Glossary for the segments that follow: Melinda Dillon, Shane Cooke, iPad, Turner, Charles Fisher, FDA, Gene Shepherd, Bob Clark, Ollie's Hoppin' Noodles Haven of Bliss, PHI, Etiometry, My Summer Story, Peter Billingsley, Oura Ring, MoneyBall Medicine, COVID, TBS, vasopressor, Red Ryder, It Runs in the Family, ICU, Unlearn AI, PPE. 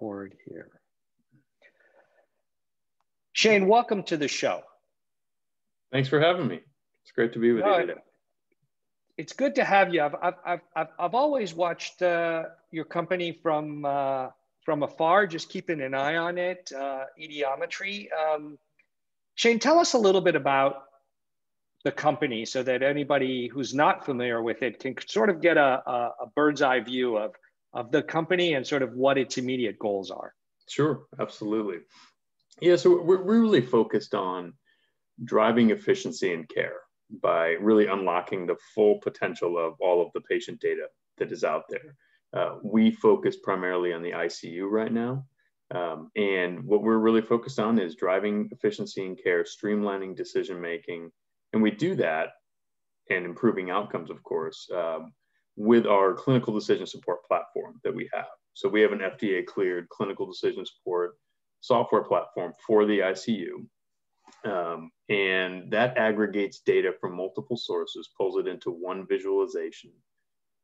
record here. Shane, welcome to the show. Thanks for having me. It's great to be with you today. It's good to have you. I've always watched your company from afar, just keeping an eye on it, Etiometry. Shane, tell us a little bit about the company so that anybody who's not familiar with it can sort of get a bird's eye view of the company and sort of what its immediate goals are. Sure, absolutely. Yeah, so we're really focused on driving efficiency in care by really unlocking the full potential of all of the patient data that is out there. We focus primarily on the ICU right now. And what we're really focused on is driving efficiency in care, streamlining decision-making. And we do that and improving outcomes, of course, with our clinical decision support platform that we have. So we have an FDA-cleared clinical decision support software platform for the ICU. And that aggregates data from multiple sources, pulls it into one visualization,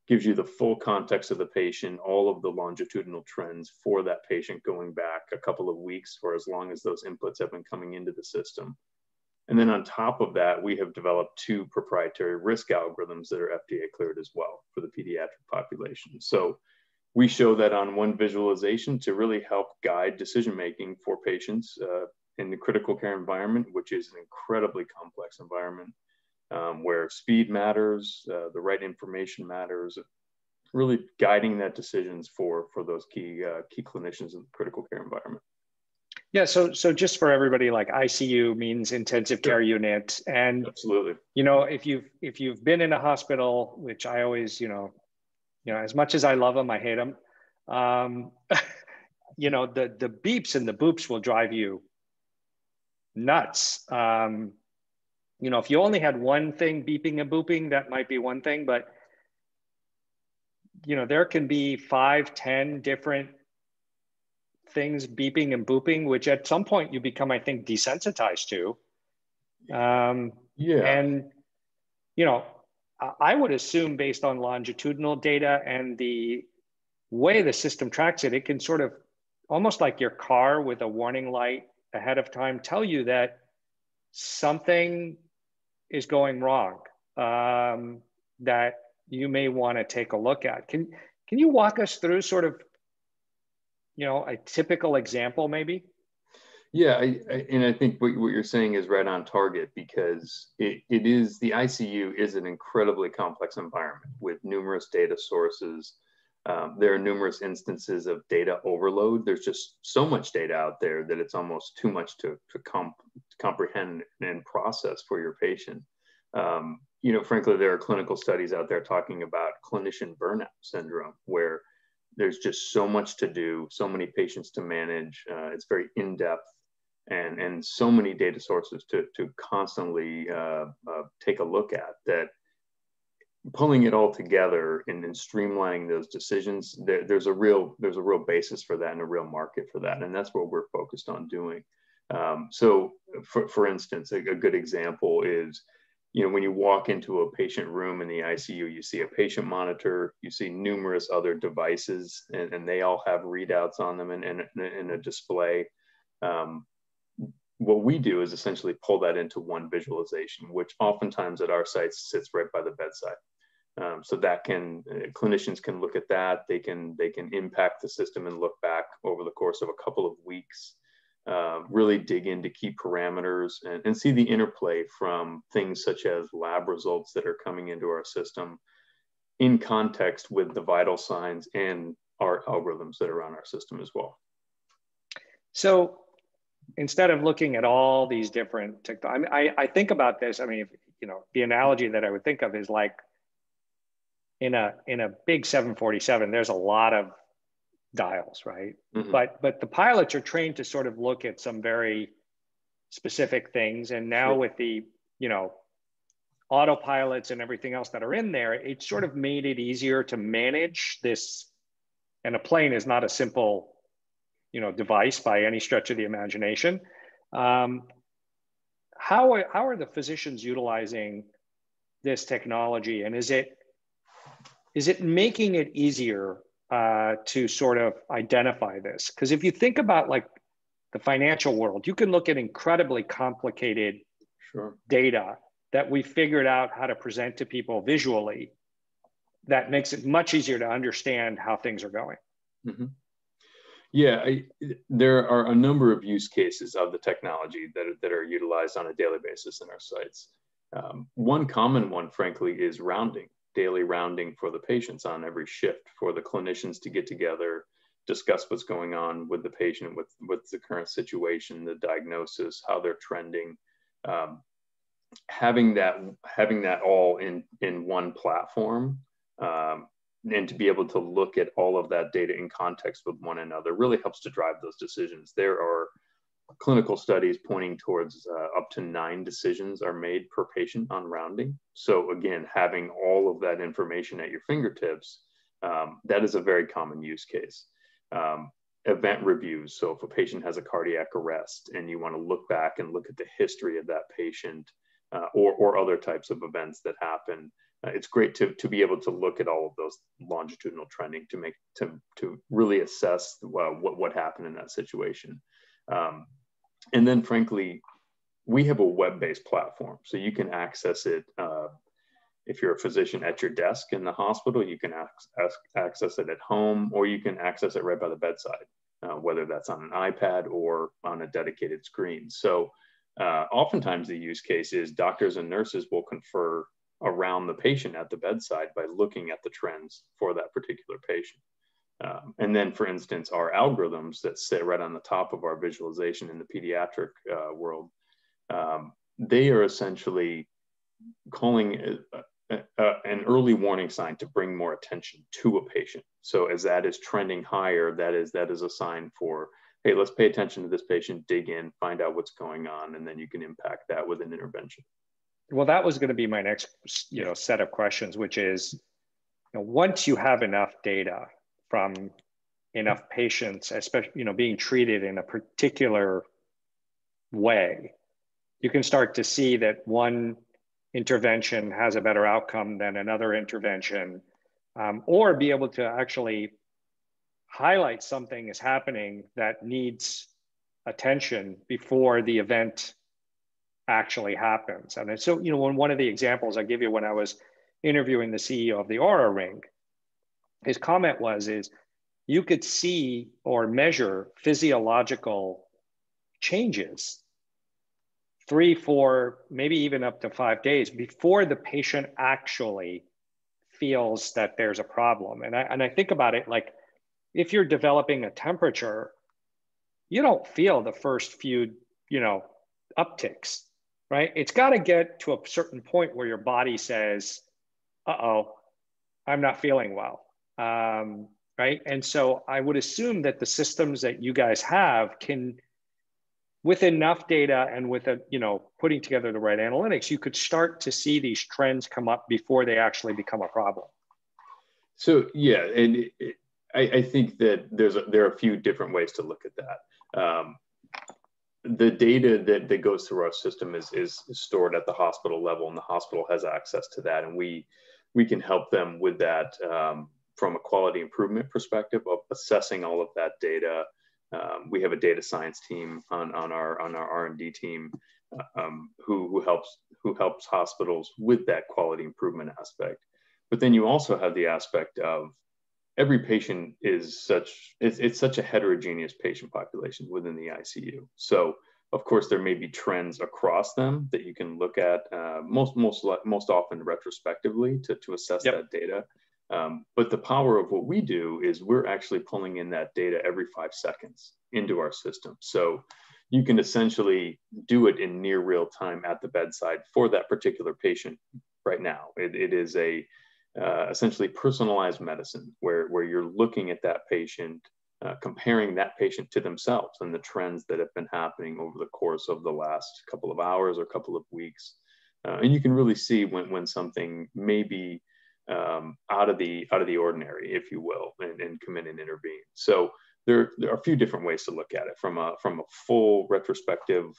gives you the full context of the patient, all of the longitudinal trends for that patient going back a couple of weeks or as long as those inputs have been coming into the system. And then on top of that, we have developed two proprietary risk algorithms that are FDA cleared as well for the pediatric population. So we show that on one visualization to really help guide decision-making for patients in the critical care environment, which is an incredibly complex environment where speed matters, the right information matters, really guiding that decisions for those key clinicians in the critical care environment. Yeah, so just for everybody, like ICU means intensive care unit, and absolutely, you know, if you've been in a hospital, which I always, you know, as much as I love them, I hate them. You know, the beeps and the boops will drive you nuts. You know, if you only had one thing beeping and booping, that might be one thing, but you know, there can be 5, 10 different things beeping and booping, which at some point you become, I think, desensitized to. And you know, I would assume based on longitudinal data and the way the system tracks it, it can sort of almost like your car with a warning light ahead of time tell you that something is going wrong that you may want to take a look at. Can you walk us through sort of, you know, a typical example maybe? Yeah, and I think what you're saying is right on target, because it is, the ICU is an incredibly complex environment with numerous data sources. There are numerous instances of data overload. There's just so much data out there that it's almost too much to comprehend and process for your patient. You know, frankly, there are clinical studies out there talking about clinician burnout syndrome, where there's just so much to do, so many patients to manage. It's very in-depth. And so many data sources to constantly take a look at, that pulling it all together and then streamlining those decisions, there's a real basis for that and a real market for that. And that's what we're focused on doing. So for instance, a good example is, you know, when you walk into a patient room in the ICU, you see a patient monitor, you see numerous other devices, and they all have readouts on them in a display. What we do is essentially pull that into one visualization, which oftentimes at our sites sits right by the bedside. So that can, clinicians can look at that, they can impact the system and look back over the course of a couple of weeks, really dig into key parameters and see the interplay from things such as lab results that are coming into our system in context with the vital signs and our algorithms that are on our system as well. So instead of looking at all these different technologies, I think about this. I mean, if, you know, the analogy that I would think of is like in a big 747, there's a lot of dials, right? Mm-hmm. But the pilots are trained to sort of look at some very specific things. And now with the, you know, autopilots and everything else that are in there, it sort of made it easier to manage this. And a plane is not a simple, you know, device by any stretch of the imagination. How are the physicians utilizing this technology, and is it making it easier to sort of identify this. Because if you think about like the financial world, you can look at incredibly complicated data that we figured out how to present to people visually that makes it much easier to understand how things are going. Mm-hmm. Yeah, there are a number of use cases of the technology that are utilized on a daily basis in our sites. One common one, frankly, is rounding, daily rounding for the patients on every shift, for the clinicians to get together, discuss what's going on with the patient, with the current situation, the diagnosis, how they're trending. Having that all in one platform, and to be able to look at all of that data in context with one another really helps to drive those decisions. There are clinical studies pointing towards up to 9 decisions are made per patient on rounding. So again, having all of that information at your fingertips, that is a very common use case. Event reviews. So if a patient has a cardiac arrest and you want to look back and look at the history of that patient or other types of events that happen, it's great to be able to look at all of those longitudinal trending to really assess what happened in that situation. And then frankly, we have a web-based platform, so you can access it. If you're a physician at your desk in the hospital, you can access it at home, or you can access it right by the bedside, whether that's on an iPad or on a dedicated screen. So oftentimes the use case is doctors and nurses will confer around the patient at the bedside by looking at the trends for that particular patient. And then, for instance, our algorithms that sit right on the top of our visualization in the pediatric world, they are essentially calling an early warning sign to bring more attention to a patient. So as that is trending higher, that is a sign for, hey, let's pay attention to this patient, dig in, find out what's going on, and then you can impact that with an intervention. Well, that was going to be my next, set of questions, which is, once you have enough data from enough patients, especially, being treated in a particular way, you can start to see that one intervention has a better outcome than another intervention, or be able to actually highlight something is happening that needs attention before the event actually happens. And so, one of the examples I give you when I was interviewing the CEO of the Oura Ring, his comment was you could see or measure physiological changes 3, 4, maybe even up to 5 days before the patient actually feels that there's a problem. And I think about it like, if you're developing a temperature, you don't feel the first few, upticks. Right? It's got to get to a certain point where your body says, uh-oh, I'm not feeling well, right? And so I would assume that the systems that you guys have can, with enough data and with a, putting together the right analytics, you could start to see these trends come up before they actually become a problem. So yeah, and I think that there are a few different ways to look at that. The data that goes through our system is stored at the hospital level, and the hospital has access to that. And we can help them with that from a quality improvement perspective of assessing all of that data. We have a data science team on our R&D team who helps hospitals with that quality improvement aspect. But then you also have the aspect of every patient is such a heterogeneous patient population within the ICU. So of course there may be trends across them that you can look at most often retrospectively to assess that data. But the power of what we do is we're actually pulling in that data every 5 seconds into our system. So you can essentially do it in near real time at the bedside for that particular patient right now. It is a essentially personalized medicine where you're looking at that patient, comparing that patient to themselves and the trends that have been happening over the course of the last couple of hours or couple of weeks. And you can really see when something may be out of the ordinary, if you will, and come in and intervene. So there are a few different ways to look at it from a full retrospective,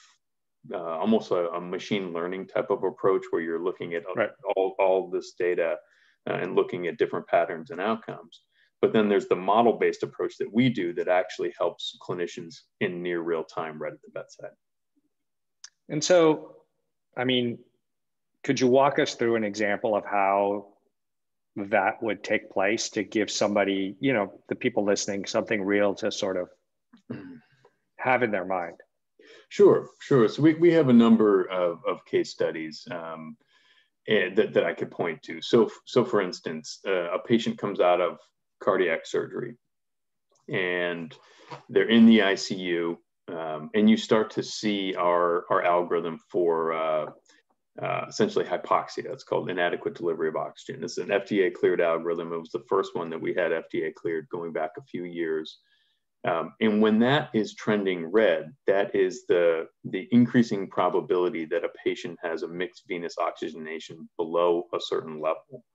almost a machine learning type of approach where you're looking at all this data and looking at different patterns and outcomes. But then there's the model-based approach that we do that actually helps clinicians in near real time right at the bedside. And so, I mean, could you walk us through an example of how that would take place to give somebody, you know, the people listening, something real to sort of have in their mind? Sure, sure. So we have a number of case studies that I could point to. So for instance, a patient comes out of cardiac surgery and they're in the ICU, and you start to see our algorithm for essentially hypoxia. It's called inadequate delivery of oxygen. It's an FDA cleared algorithm. It was the first one that we had FDA cleared going back a few years. And when that is trending red, that is the increasing probability that a patient has a mixed venous oxygenation below a certain level.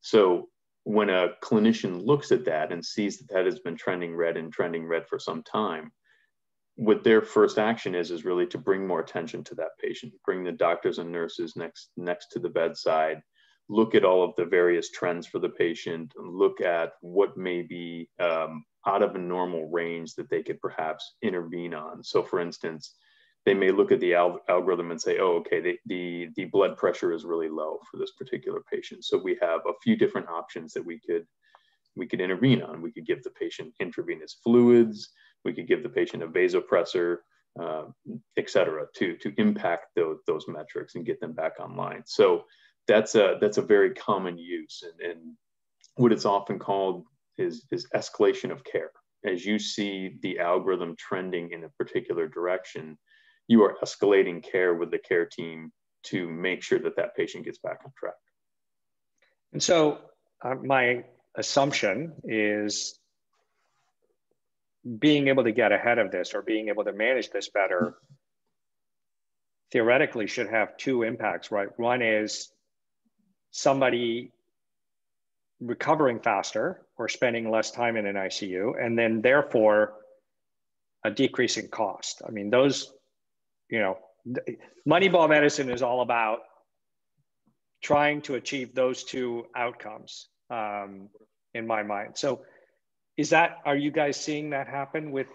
So when a clinician looks at that and sees that that has been trending red and trending red for some time, what their first action is really to bring more attention to that patient, bring the doctors and nurses next to the bedside, look at all of the various trends for the patient, look at what may be out of a normal range that they could perhaps intervene on. So for instance, they may look at the algorithm and say, oh, okay, the blood pressure is really low for this particular patient. So we have a few different options that we could intervene on. We could give the patient intravenous fluids, we could give the patient a vasopressor, et cetera, to impact those metrics and get them back online. So that's a very common use. And what it's often called is escalation of care. As you see the algorithm trending in a particular direction, you are escalating care with the care team to make sure that that patient gets back on track. And so my assumption is being able to get ahead of this or being able to manage this better theoretically should have two impacts, right? One is somebody recovering faster or spending less time in an ICU, and then therefore a decrease in cost. I mean, those, you know, Moneyball Medicine is all about trying to achieve those two outcomes in my mind. So are you guys seeing that happen with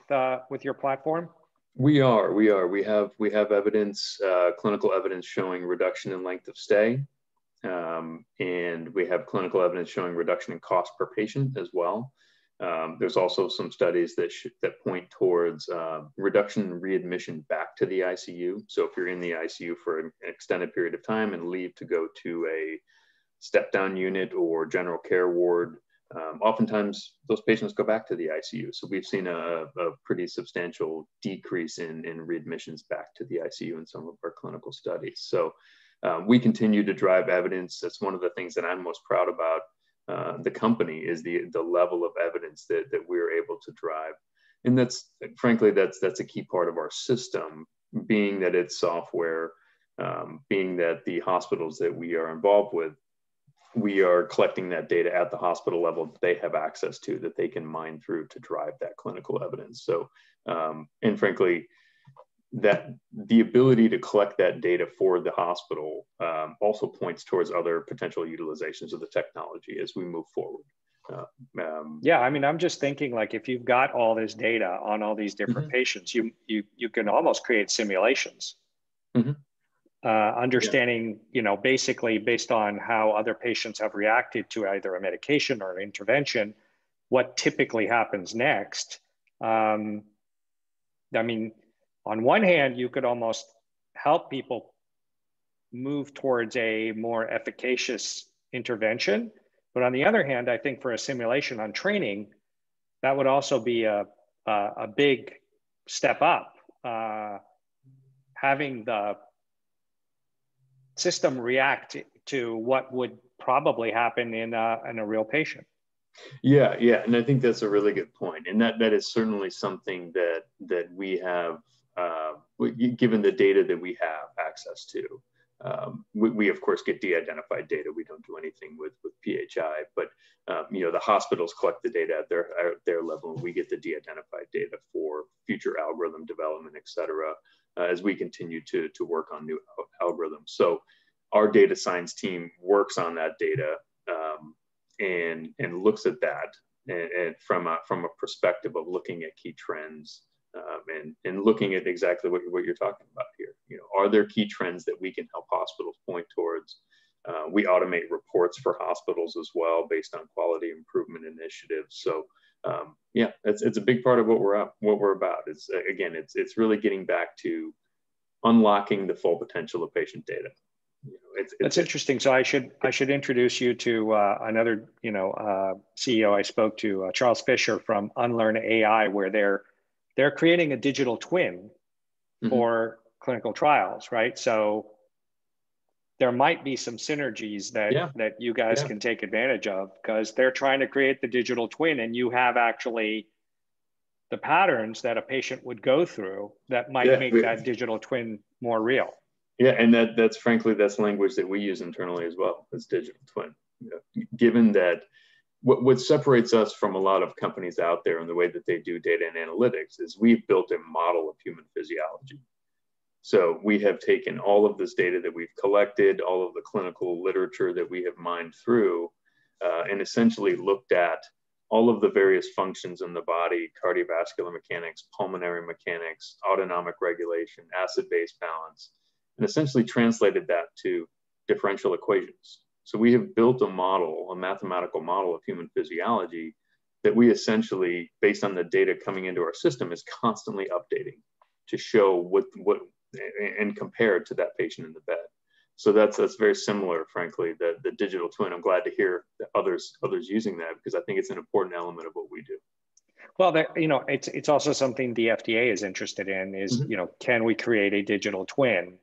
your platform? We are. We have evidence, clinical evidence showing reduction in length of stay. And we have clinical evidence showing reduction in cost per patient as well. There's also some studies that point towards reduction in readmission back to the ICU. So if you're in the ICU for an extended period of time and leave to go to a step-down unit or general care ward, oftentimes those patients go back to the ICU. So we've seen a pretty substantial decrease in readmissions back to the ICU in some of our clinical studies. So we continue to drive evidence. That's one of the things that I'm most proud about the company is the level of evidence that we're able to drive. And that's, frankly, that's a key part of our system, being that it's software, being that the hospitals that we are involved with, we are collecting that data at the hospital level that they have access to, that they can mine through to drive that clinical evidence. So, and frankly, that the ability to collect that data for the hospital also points towards other potential utilizations of the technology as we move forward. Yeah, I mean, I'm just thinking, like, if you've got all this data on all these different patients, you can almost create simulations, understanding, you know, basically based on how other patients have reacted to either a medication or an intervention, what typically happens next. I mean, on one hand, you could almost help people move towards a more efficacious intervention. But on the other hand, I think for a simulation on training, that would also be a big step up. Having the system react to what would probably happen in a real patient. Yeah. And I think that's a really good point. And that is certainly something that we have, given the data that we have access to. We of course get de-identified data. We don't do anything with PHI, but you know, the hospitals collect the data at their level, and we get the de-identified data for future algorithm development, et cetera, as we continue to work on new algorithms. So our data science team works on that data and looks at that and from a perspective of looking at key trends and looking at exactly what you're talking about here. You know, are there key trends that we can help hospitals point towards? We automate reports for hospitals as well based on quality improvement initiatives. So yeah, it's a big part of what we're about. It's again, it's really getting back to unlocking the full potential of patient data. You know, that's interesting. So I should introduce you to another CEO I spoke to, Charles Fisher from Unlearn AI, where they're creating a digital twin for clinical trials, right? So there might be some synergies that that you guys can take advantage of, because they're trying to create the digital twin, and you have actually the patterns that a patient would go through that might make that digital twin more real. Yeah, and that's frankly, that's language that we use internally as well, as digital twin. You know, given that what separates us from a lot of companies out there in the way that they do data and analytics is we've built a model of human physiology. So we have taken all of this data that we've collected, all of the clinical literature that we have mined through, and essentially looked at all of the various functions in the body: cardiovascular mechanics, pulmonary mechanics, autonomic regulation, acid-base balance, and essentially translated that to differential equations. So we have built a model, a mathematical model of human physiology that we essentially, based on the data coming into our system, is constantly updating to show what and compare to that patient in the bed. So that's very similar, frankly, the digital twin. I'm glad to hear that others using that, because I think it's an important element of what we do. Well, it's also something the FDA is interested in, is can we create a digital twin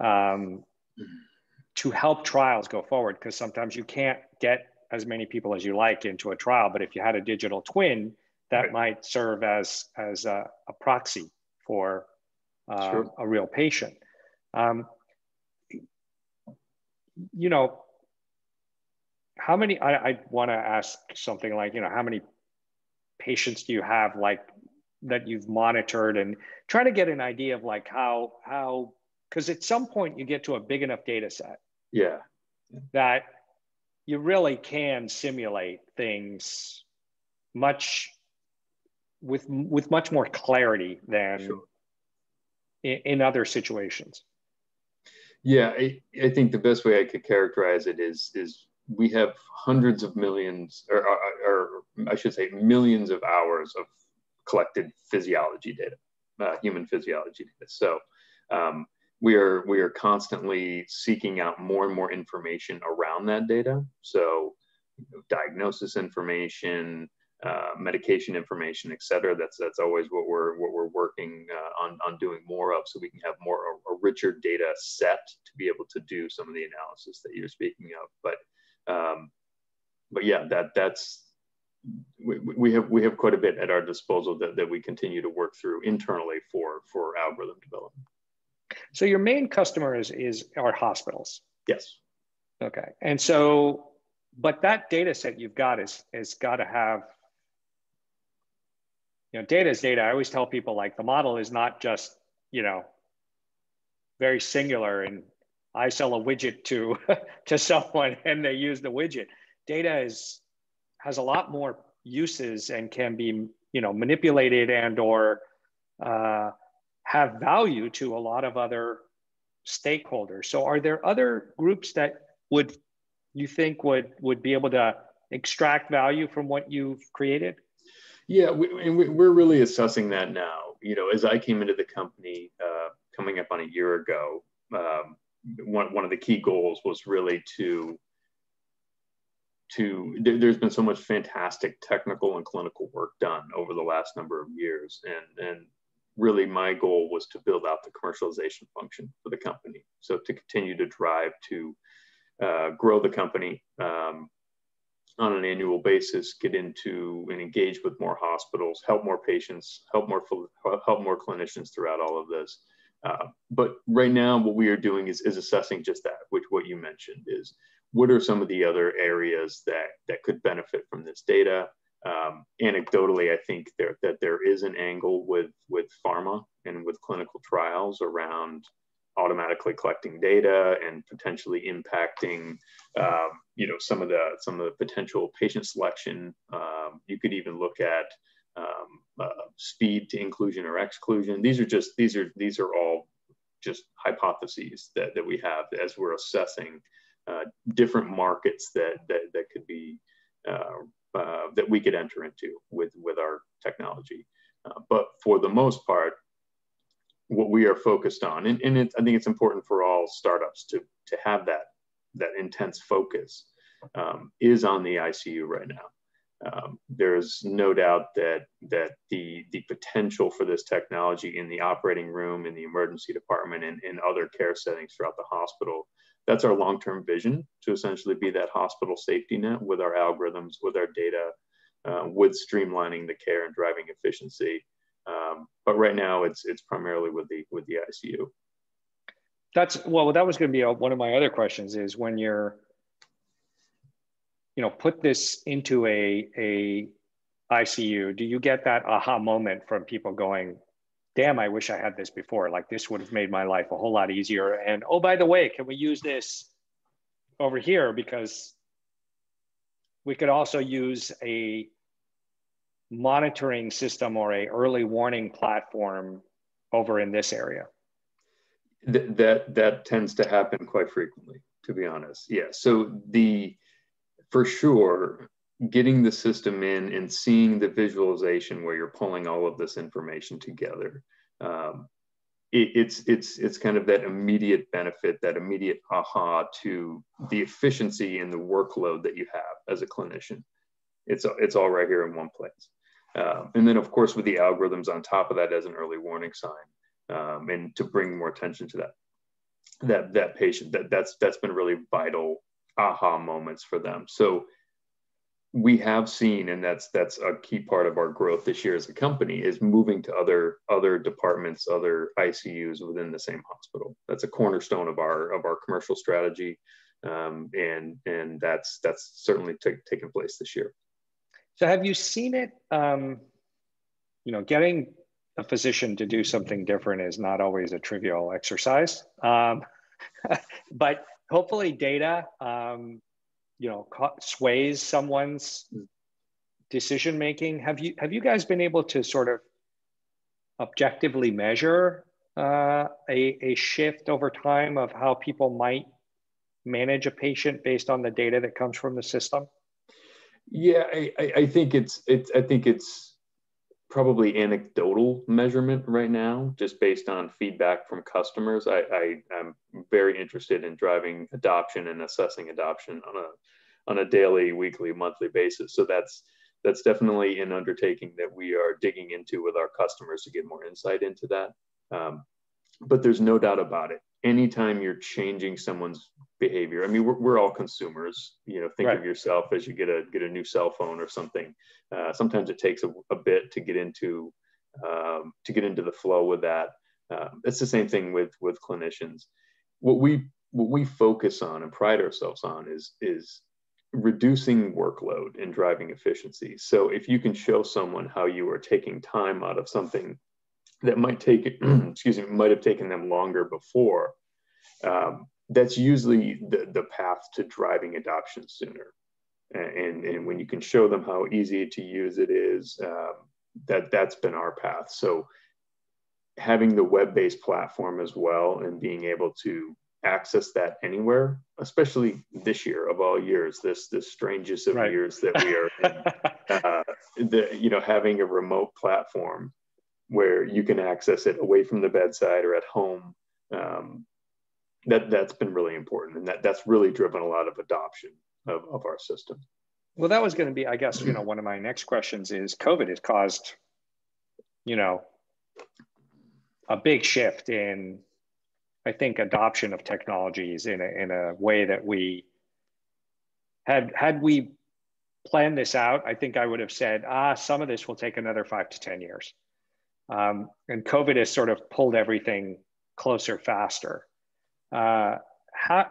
to help trials go forward? Because sometimes you can't get as many people as you like into a trial, but if you had a digital twin, that might serve as a proxy for a real patient. How many, I want to ask something like, how many patients do you have that you've monitored, and try to get an idea of how, because at some point you get to a big enough data set that you really can simulate things with much more clarity than in other situations. Yeah, I think the best way I could characterize it is we have hundreds of millions, or I should say millions of hours of collected physiology data, human physiology data. So we are constantly seeking out more and more information around that data. So diagnosis information, medication information, et cetera. That's always what we're working on doing more of, so we can have more a richer data set to be able to do some of the analysis that you're speaking of. But yeah, we have quite a bit at our disposal that we continue to work through internally for algorithm development. So your main customer are hospitals. Yes. Okay, and so, but that data set you've got is got to have, data is data. I always tell people, the model is not just, very singular, and I sell a widget to someone and they use the widget. Data has a lot more uses and can be, manipulated and or have value to a lot of other stakeholders. So are there other groups that you think would be able to extract value from what you've created? Yeah, we're really assessing that now. As I came into the company coming up on a year ago, one of the key goals was really there's been so much fantastic technical and clinical work done over the last number of years. And really my goal was to build out the commercialization function for the company. So to continue to drive to grow the company, on an annual basis, get into and engage with more hospitals, help more patients, help more clinicians throughout all of this. But right now, what we are doing is assessing just that, which what you mentioned is, what are some of the other areas that could benefit from this data? Anecdotally, I think that there is an angle with pharma and with clinical trials around automatically collecting data and potentially impacting, some of the potential patient selection. You could even look at speed to inclusion or exclusion. These are all just hypotheses that we have as we're assessing different markets that could be that we could enter into with our technology. But for the most part, what we are focused on, I think it's important for all startups to have that intense focus, is on the ICU right now. There's no doubt that the potential for this technology in the operating room, in the emergency department, and in other care settings throughout the hospital, that's our long-term vision, to essentially be that hospital safety net with our algorithms, with our data, with streamlining the care and driving efficiency. But right now, it's primarily with the ICU. That was going to be one of my other questions, is when you're, put this into a ICU, do you get that aha moment from people going, damn, I wish I had this before. Like, this would have made my life a whole lot easier. And, oh, by the way, can we use this over here? Because we could also use a monitoring system or a early warning platform over in this area. That tends to happen quite frequently, to be honest. Yeah, so for sure, getting the system in and seeing the visualization where you're pulling all of this information together, it's kind of that immediate benefit, that immediate aha to the efficiency and the workload that you have as a clinician. It's all right here in one place. And then, of course, with the algorithms on top of that as an early warning sign, and to bring more attention to that patient, that's been really vital aha moments for them. So we have seen, and that's a key part of our growth this year as a company, is moving to other departments, other ICUs within the same hospital. That's a cornerstone of our commercial strategy, and that's certainly taken place this year. So have you seen it? Getting a physician to do something different is not always a trivial exercise, but hopefully data, sways someone's decision making. Have you guys been able to sort of objectively measure a shift over time of how people might manage a patient based on the data that comes from the system? Yeah, I think it's probably anecdotal measurement right now, just based on feedback from customers. I'm very interested in driving adoption and assessing adoption on a daily, weekly, monthly basis. So that's definitely an undertaking that we are digging into with our customers to get more insight into that. But there's no doubt about it. Anytime you're changing someone's behavior, I mean, we're all consumers. Think right. of yourself as you get a new cell phone or something. Sometimes it takes a bit to get into the flow with that. It's the same thing with clinicians. What we focus on and pride ourselves on is reducing workload and driving efficiency. So if you can show someone how you are taking time out of something that might have taken them longer before, that's usually the path to driving adoption sooner. And when you can show them how easy to use it is, that's been our path. So having the web-based platform as well, and being able to access that anywhere, especially this year of all years, this strangest of right. years that we are in, having a remote platform where you can access it away from the bedside or at home, that's been really important. And that's really driven a lot of adoption of our system. Well, that was going to be, I guess, one of my next questions is, COVID has caused, a big shift in, I think, adoption of technologies in a way that we had we planned this out, I think I would have said, some of this will take another 5 to 10 years. And COVID has sort of pulled everything closer, faster. How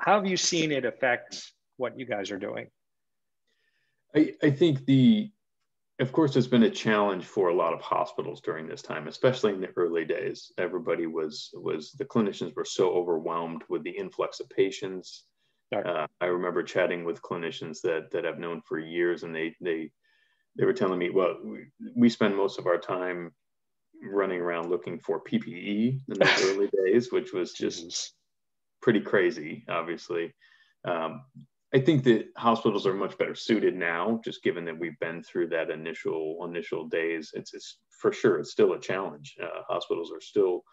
have you seen it affect what you guys are doing? I think of course, it's been a challenge for a lot of hospitals during this time, especially in the early days. Everybody the clinicians were so overwhelmed with the influx of patients. I remember chatting with clinicians that I've known for years, and they were telling me, well, we spend most of our time running around looking for PPE in the early days, which was just pretty crazy, obviously. I think that hospitals are much better suited now, just given that we've been through that initial days. It's for sure, it's still a challenge. Hospitals are still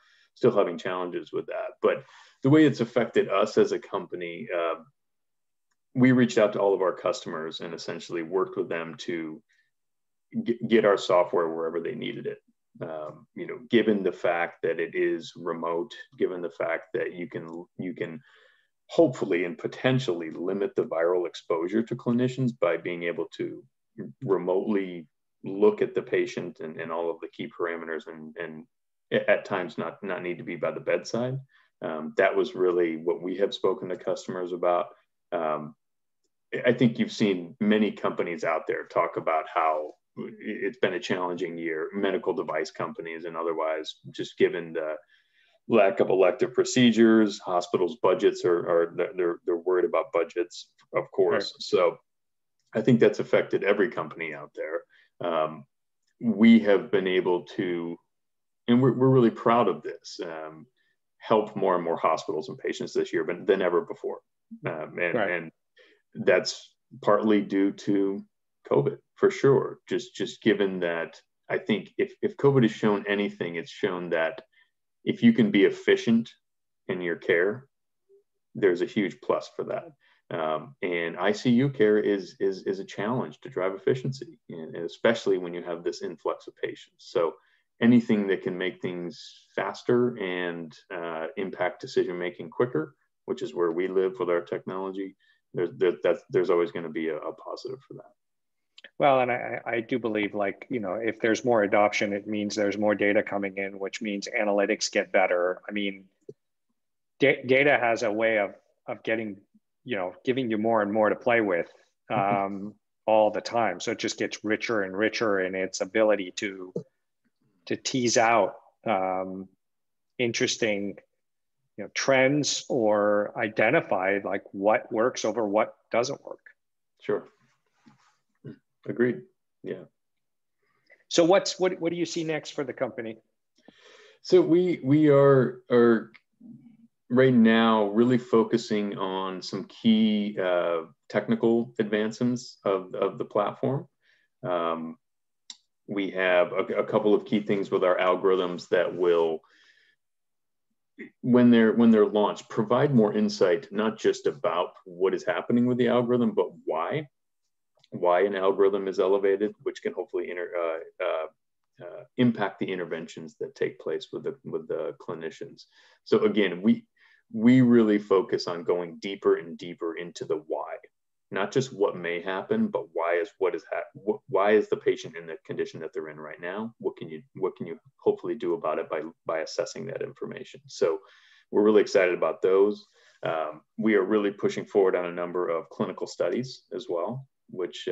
having challenges with that. But the way it's affected us as a company, we reached out to all of our customers and essentially worked with them to get our software wherever they needed it. Given the fact that it is remote, given the fact that you can hopefully and potentially limit the viral exposure to clinicians by being able to remotely look at the patient and all of the key parameters and at times not need to be by the bedside. That was really what we have spoken to customers about. I think you've seen many companies out there talk about how it's been a challenging year, medical device companies and otherwise, just given the lack of elective procedures. Hospitals' budgets they're worried about budgets, of course. Right. So I think that's affected every company out there. We have been able to, and we're really proud of this, help more and more hospitals and patients this year than ever before. And that's partly due to COVID, for sure. Just given that, I think if COVID has shown anything, it's shown that if you can be efficient in your care, there's a huge plus for that. And ICU care is a challenge to drive efficiency, and especially when you have this influx of patients. So anything that can make things faster and impact decision-making quicker, which is where we live with our technology, there's always going to be a positive for that. Well, and I do believe, like, if there's more adoption, it means there's more data coming in, which means analytics get better. I mean, data has a way of getting, giving you more and more to play with all the time. So it just gets richer and richer in its ability to tease out interesting, trends, or identify like what works over what doesn't work. Sure. Agreed. Yeah. So what do you see next for the company? So we are right now really focusing on some key technical advancements of the platform. We have a couple of key things with our algorithms that will, when they're launched, provide more insight, not just about what is happening with the algorithm, but why an algorithm is elevated, which can hopefully impact the interventions that take place with the clinicians. So again, we really focus on going deeper and deeper into the why, not just what may happen, but why is the patient in the condition that they're in right now? What can you hopefully do about it by assessing that information? So we're really excited about those. We are really pushing forward on a number of clinical studies as well, which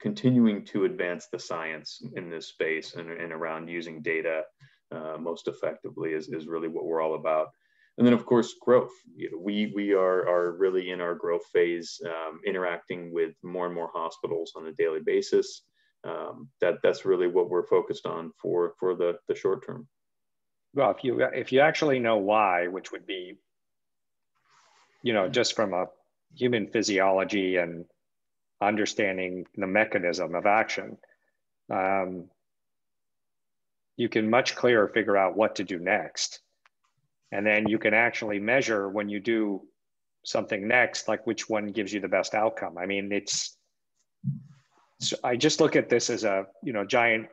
continuing to advance the science in this space and around using data most effectively is really what we're all about. And then, of course, growth. We are really in our growth phase, interacting with more and more hospitals on a daily basis. That's really what we're focused on for the short term. Well, if you actually know why, which would be, just from a human physiology and understanding the mechanism of action, you can much clearer figure out what to do next. And then you can actually measure when you do something next, like which one gives you the best outcome. I mean, I just look at this as a, giant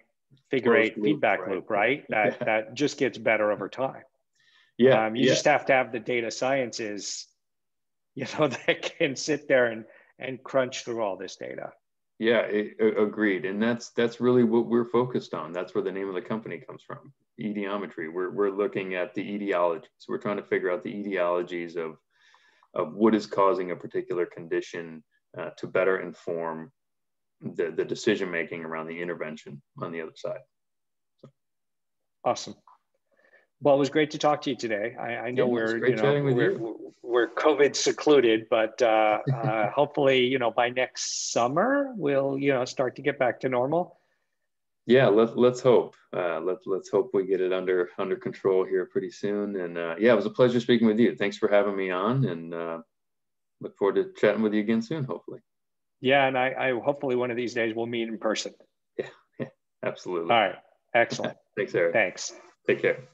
figure 8 feedback loop, right? That just gets better over time. Yeah. You just have to have the data sciences, that can sit there and crunch through all this data. Yeah, agreed. And that's really what we're focused on. That's where the name of the company comes from, Etiometry. We're looking at the etiologies. We're trying to figure out the etiologies of what is causing a particular condition to better inform the decision making around the intervention on the other side. So. Awesome. Well, it was great to talk to you today. I know we're COVID secluded, but hopefully, by next summer we'll start to get back to normal. Yeah, let's hope. Let's hope we get it under control here pretty soon. And yeah, it was a pleasure speaking with you. Thanks for having me on, and look forward to chatting with you again soon, hopefully. Yeah, and I hopefully one of these days we'll meet in person. Yeah, absolutely. All right, excellent. Thanks, Eric. Thanks. Take care.